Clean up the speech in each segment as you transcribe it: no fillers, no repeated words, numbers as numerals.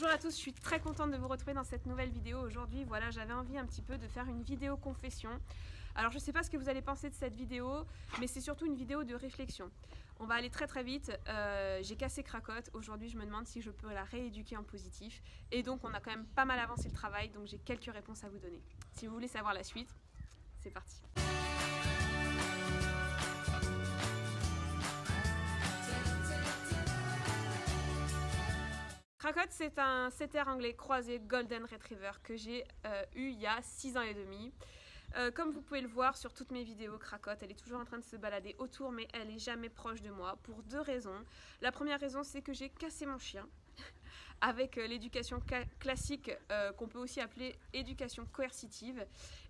Bonjour à tous, je suis très contente de vous retrouver dans cette nouvelle vidéo aujourd'hui. Voilà, j'avais envie un petit peu de faire une vidéo confession. Alors je sais pas ce que vous allez penser de cette vidéo, mais c'est surtout une vidéo de réflexion. On va aller très vite, j'ai cassé Cracotte, aujourd'hui je me demande si je peux la rééduquer en positif. Et donc on a quand même pas mal avancé le travail, donc j'ai quelques réponses à vous donner. Si vous voulez savoir la suite, c'est parti. Cracotte, c'est un setter anglais croisé Golden Retriever que j'ai eu il y a 6 ans et demi. Comme vous pouvez le voir sur toutes mes vidéos, Cracotte, elle est toujours en train de se balader autour, mais elle n'est jamais proche de moi pour deux raisons. La première raison, c'est que j'ai cassé mon chien avec l'éducation classique qu'on peut aussi appeler éducation coercitive.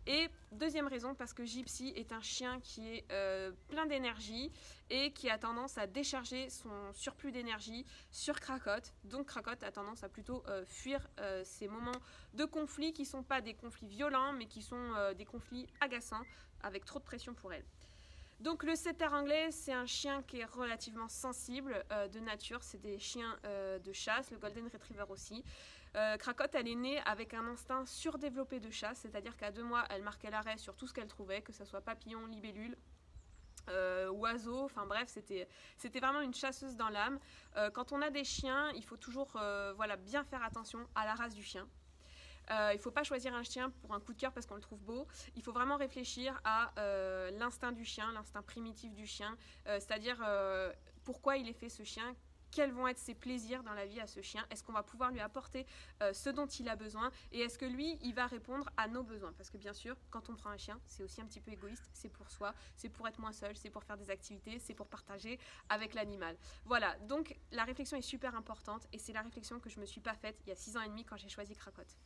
Et deuxième raison, parce que Gypsy est un chien qui est plein d'énergie et qui a tendance à décharger son surplus d'énergie sur Cracotte. Donc Cracotte a tendance à plutôt fuir ces moments de conflit qui ne sont pas des conflits violents, mais qui sont des conflits agaçants avec trop de pression pour elle. Donc le setter anglais, c'est un chien qui est relativement sensible de nature, c'est des chiens de chasse, le Golden Retriever aussi. Cracotte, elle est née avec un instinct surdéveloppé de chasse, c'est-à-dire qu'à 2 mois, elle marquait l'arrêt sur tout ce qu'elle trouvait, que ce soit papillon, libellule, oiseaux, enfin bref, c'était vraiment une chasseuse dans l'âme. Quand on a des chiens, il faut toujours voilà, bien faire attention à la race du chien. Il ne faut pas choisir un chien pour un coup de cœur parce qu'on le trouve beau. Il faut vraiment réfléchir à l'instinct du chien, l'instinct primitif du chien, c'est-à-dire pourquoi il est fait ce chien, quels vont être ses plaisirs dans la vie à ce chien, est-ce qu'on va pouvoir lui apporter ce dont il a besoin et est-ce que lui, il va répondre à nos besoins. Parce que bien sûr, quand on prend un chien, c'est aussi un petit peu égoïste, c'est pour soi, c'est pour être moins seul, c'est pour faire des activités, c'est pour partager avec l'animal. Voilà, donc la réflexion est super importante et c'est la réflexion que je ne me suis pas faite il y a 6 ans et demi quand j'ai choisi Cracotte.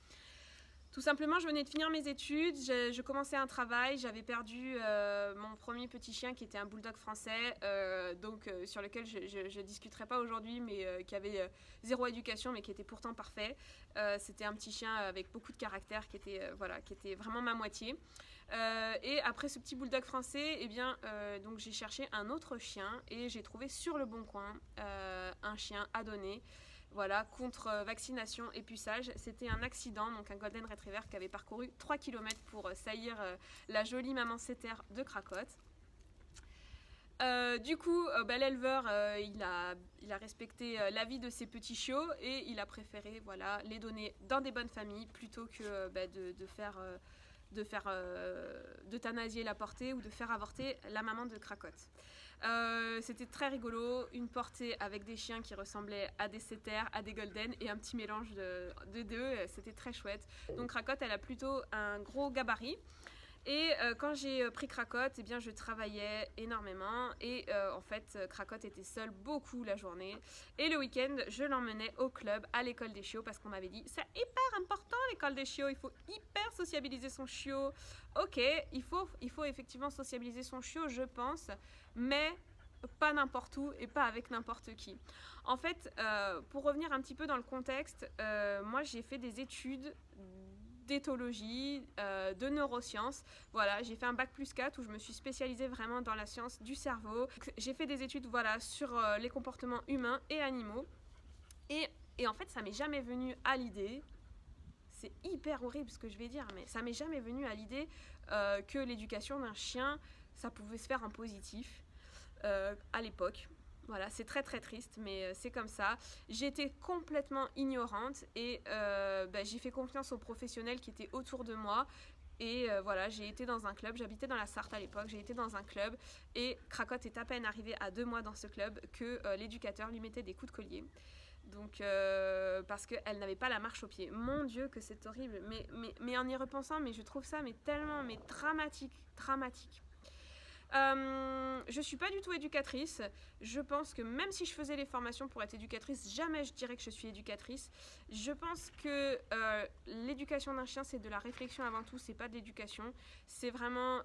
Tout simplement, je venais de finir mes études, je commençais un travail, j'avais perdu mon premier petit chien qui était un bulldog français, donc sur lequel je ne discuterai pas aujourd'hui, mais qui avait zéro éducation, mais qui était pourtant parfait. C'était un petit chien avec beaucoup de caractère, qui était, voilà, qui était vraiment ma moitié. Et après ce petit bulldog français, eh bien, donc j'ai cherché un autre chien et j'ai trouvé sur le Bon Coin un chien à donner. Voilà, contre vaccination et puçage, c'était un accident, donc un Golden Retriever qui avait parcouru 3 km pour saillir la jolie maman setter de Cracotte. Du coup, bah, l'éleveur, il a respecté l'avis de ses petits chiots et il a préféré voilà, les donner dans des bonnes familles plutôt que bah, d'euthanasier la portée ou de faire avorter la maman de Cracotte. C'était très rigolo, une portée avec des chiens qui ressemblaient à des setters, à des golden et un petit mélange de deux, c'était très chouette. Donc Cracotte, elle a plutôt un gros gabarit. Et quand j'ai pris Cracotte, eh bien, je travaillais énormément et en fait Cracotte était seule beaucoup la journée et le week-end je l'emmenais au club, à l'école des chiots parce qu'on m'avait dit c'est hyper important l'école des chiots, il faut hyper sociabiliser son chiot. Ok, il faut effectivement sociabiliser son chiot je pense, mais pas n'importe où et pas avec n'importe qui. En fait, pour revenir un petit peu dans le contexte, moi j'ai fait des études d'éthologie, de neurosciences. Voilà, j'ai fait un bac+4 où je me suis spécialisée vraiment dans la science du cerveau. J'ai fait des études voilà, sur les comportements humains et animaux. Et en fait, ça m'est jamais venu à l'idée, c'est hyper horrible ce que je vais dire, mais ça m'est jamais venu à l'idée que l'éducation d'un chien, ça pouvait se faire en positif à l'époque. Voilà, c'est très triste, mais c'est comme ça. J'étais complètement ignorante et bah, j'ai fait confiance aux professionnels qui étaient autour de moi. Et voilà, j'ai été dans un club, j'habitais dans la Sarthe à l'époque, j'ai été dans un club et Cracotte est à peine arrivée à 2 mois dans ce club que l'éducateur lui mettait des coups de collier. Donc, parce qu'elle n'avait pas la marche au pied. Mon Dieu, que c'est horrible. Mais en y repensant, mais je trouve ça mais tellement mais dramatique. Je suis pas du tout éducatrice, je pense que même si je faisais les formations pour être éducatrice, jamais je dirais que je suis éducatrice. Je pense que l'éducation d'un chien c'est de la réflexion avant tout, c'est pas de l'éducation, c'est vraiment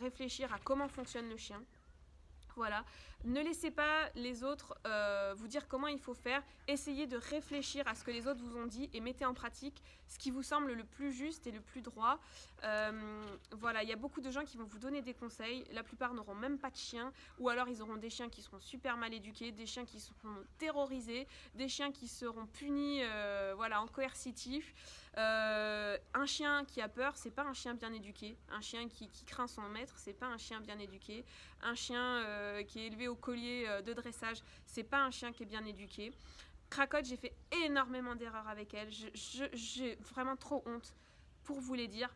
réfléchir à comment fonctionne le chien, Voilà, ne laissez pas les autres vous dire comment il faut faire. Essayez de réfléchir à ce que les autres vous ont dit et mettez en pratique ce qui vous semble le plus juste et le plus droit. Voilà, il y a beaucoup de gens qui vont vous donner des conseils. La plupart n'auront même pas de chien, ou alors ils auront des chiens qui seront super mal éduqués, des chiens qui seront terrorisés, des chiens qui seront punis voilà, en coercitif. Un chien qui a peur, c'est pas un chien bien éduqué. Un chien qui craint son maître, c'est pas un chien bien éduqué. Un chien qui est élevé au collier de dressage, c'est pas un chien qui est bien éduqué. Cracotte, j'ai fait énormément d'erreurs avec elle, j'ai vraiment trop honte pour vous les dire,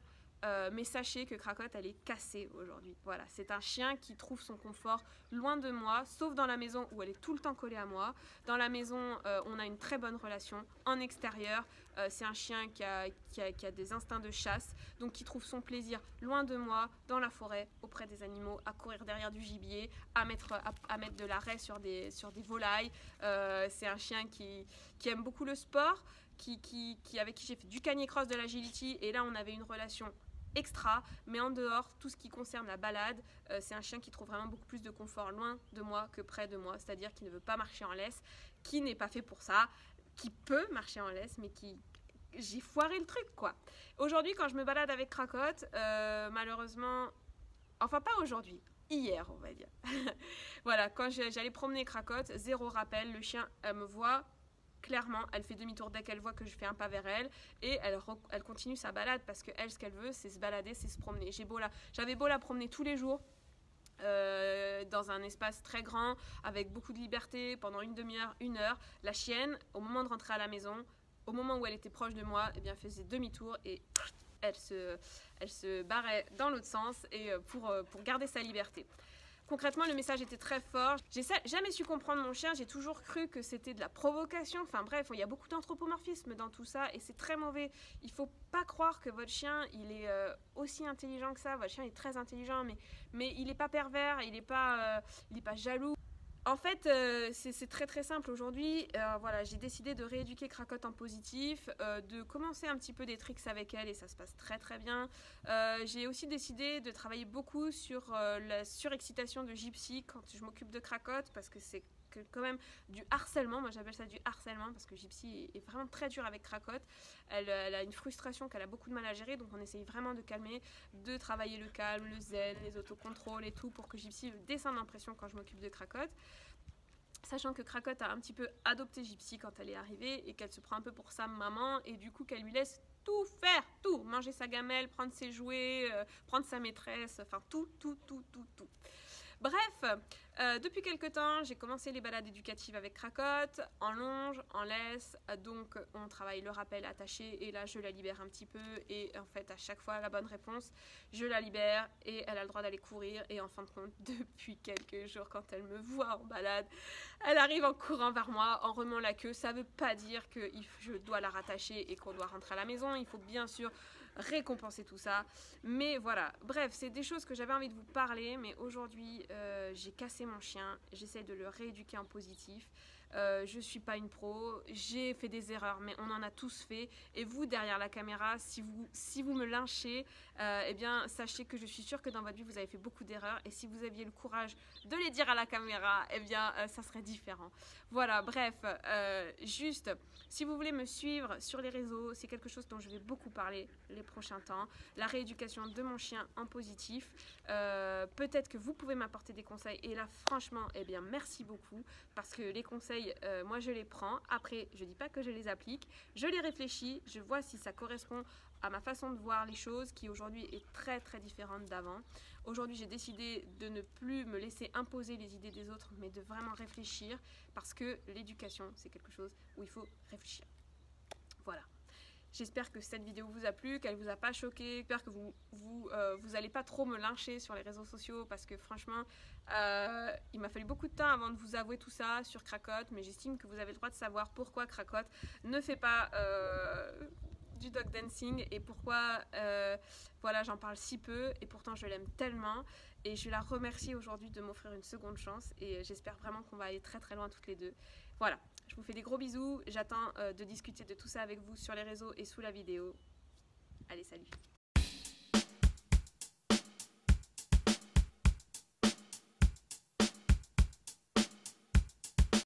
mais sachez que Cracotte, elle est cassée aujourd'hui. Voilà, c'est un chien qui trouve son confort loin de moi, sauf dans la maison où elle est tout le temps collée à moi. Dans la maison, on a une très bonne relation. En extérieur, c'est un chien qui a des instincts de chasse, donc qui trouve son plaisir loin de moi, dans la forêt, auprès des animaux, à courir derrière du gibier, à mettre de l'arrêt sur des volailles. C'est un chien qui aime beaucoup le sport, avec qui j'ai fait du canicross, de l'agility, et là on avait une relation extra. Mais en dehors, tout ce qui concerne la balade, c'est un chien qui trouve vraiment beaucoup plus de confort loin de moi que près de moi, c'est-à-dire qui ne veut pas marcher en laisse, qui n'est pas fait pour ça, qui peut marcher en laisse, mais qui... j'ai foiré le truc, quoi. Aujourd'hui, quand je me balade avec Cracotte, malheureusement, enfin pas aujourd'hui, hier on va dire, voilà, quand j'allais promener Cracotte, zéro rappel, le chien me voit clairement, elle fait demi-tour dès qu'elle voit que je fais un pas vers elle, et elle continue sa balade, parce que elle, ce qu'elle veut, c'est se balader, c'est se promener. J'avais beau la promener tous les jours dans un espace très grand avec beaucoup de liberté pendant une demi-heure, une heure, la chienne, au moment de rentrer à la maison, au moment où elle était proche de moi, eh bien, faisait demi-tour et elle se barrait dans l'autre sens, et pour garder sa liberté. Concrètement, le message était très fort. J'ai jamais su comprendre mon chien, j'ai toujours cru que c'était de la provocation. Enfin bref, il y a beaucoup d'anthropomorphisme dans tout ça et c'est très mauvais. Il faut pas croire que votre chien, il est aussi intelligent que ça. Votre chien est très intelligent, mais il n'est pas pervers, il n'est pas jaloux. En fait, c'est très très simple aujourd'hui. Voilà, j'ai décidé de rééduquer Cracotte en positif, de commencer un petit peu des tricks avec elle et ça se passe très très bien. J'ai aussi décidé de travailler beaucoup sur la surexcitation de Gypsy quand je m'occupe de Cracotte, parce que c'est quand même du harcèlement. Moi j'appelle ça du harcèlement parce que Gypsy est vraiment très dure avec Cracotte. Elle a une frustration qu'elle a beaucoup de mal à gérer, donc on essaye vraiment de calmer, de travailler le calme, le zen, les autocontrôles et tout, pour que Gypsy descende en pression quand je m'occupe de Cracotte. Sachant que Cracotte a un petit peu adopté Gypsy quand elle est arrivée et qu'elle se prend un peu pour sa maman, et du coup qu'elle lui laisse tout faire, tout, manger sa gamelle, prendre ses jouets, prendre sa maîtresse, enfin tout. Bref, depuis quelques temps, j'ai commencé les balades éducatives avec Cracotte, en longe, en laisse, donc on travaille le rappel attaché, et là je la libère un petit peu, et en fait à chaque fois la bonne réponse, je la libère et elle a le droit d'aller courir. Et en fin de compte, depuis quelques jours, quand elle me voit en balade, elle arrive en courant vers moi, en remuant la queue. Ça ne veut pas dire que je dois la rattacher et qu'on doit rentrer à la maison, il faut bien sûr récompenser tout ça, mais voilà, bref, c'est des choses que j'avais envie de vous parler. Mais aujourd'hui, j'ai cassé mon chien, j'essaie de le rééduquer en positif. Je suis pas une pro, j'ai fait des erreurs, mais on en a tous fait, et vous derrière la caméra, si vous me lynchez, eh bien sachez que je suis sûre que dans votre vie vous avez fait beaucoup d'erreurs, et si vous aviez le courage de les dire à la caméra, eh bien ça serait différent. Voilà, bref, juste, si vous voulez me suivre sur les réseaux, c'est quelque chose dont je vais beaucoup parler les prochains temps, la rééducation de mon chien en positif. Peut-être que vous pouvez m'apporter des conseils, et là franchement, eh bien merci beaucoup, parce que les conseils, moi je les prends, après je dis pas que je les applique, je les réfléchis, je vois si ça correspond à ma façon de voir les choses, qui aujourd'hui est très très différente d'avant. Aujourd'hui, j'ai décidé de ne plus me laisser imposer les idées des autres, mais de vraiment réfléchir, parce que l'éducation, c'est quelque chose où il faut réfléchir. Voilà. J'espère que cette vidéo vous a plu, qu'elle vous a pas choqué. J'espère que vous allez pas trop me lyncher sur les réseaux sociaux, parce que franchement, il m'a fallu beaucoup de temps avant de vous avouer tout ça sur Cracotte, mais j'estime que vous avez le droit de savoir pourquoi Cracotte ne fait pas du dog dancing, et pourquoi voilà, j'en parle si peu, et pourtant je l'aime tellement, et je la remercie aujourd'hui de m'offrir une seconde chance, et j'espère vraiment qu'on va aller très très loin toutes les deux. Voilà, je vous fais des gros bisous, j'attends de discuter de tout ça avec vous sur les réseaux et sous la vidéo. Allez, salut!